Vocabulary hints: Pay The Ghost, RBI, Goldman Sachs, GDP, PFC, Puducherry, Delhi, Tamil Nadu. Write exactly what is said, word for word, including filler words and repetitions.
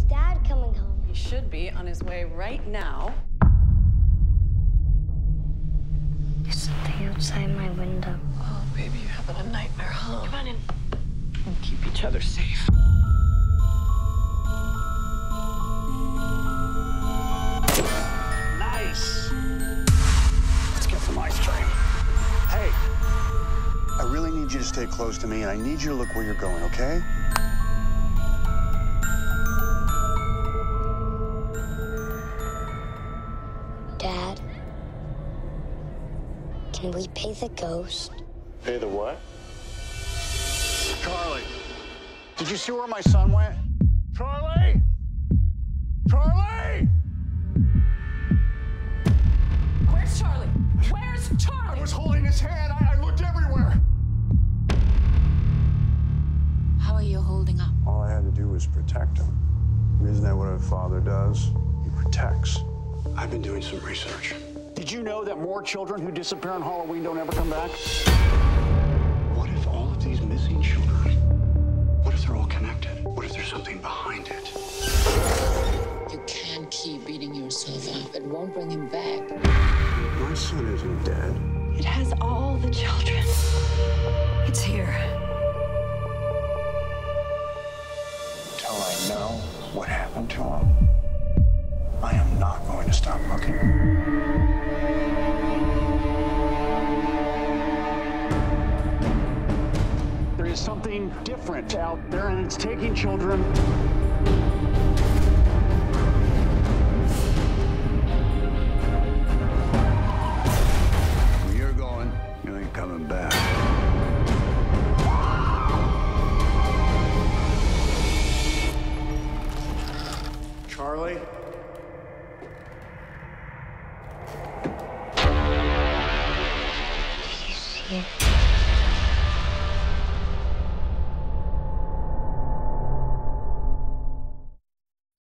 Is Dad coming home? He should be on his way right now. There's something outside my window. Oh, baby, you're having a nightmare, huh? Come on in. We'll keep each other safe. Nice. Let's get some ice cream. Hey, I really need you to stay close to me, and I need you to look where you're going, okay? Dad, can we pay the ghost? Pay the what? Charlie, did you see where my son went? Charlie? Charlie? Where's Charlie? Where's Charlie? I was holding his hand. I, I looked everywhere. How are you holding up? All I had to do was protect him. Isn't that what a father does? He protects. I've been doing some research. Did you know that more children who disappear on Halloween don't ever come back? What if all of these missing children, what if they're all connected? What if there's something behind it? You can keep beating yourself up. It won't bring him back. My son isn't dead. It has all the children. It's here. Till I know what happened to him, I am not going to stop looking. There is something different out there, and it's taking children. Where you're going, you ain't coming back. Charlie? Yeah.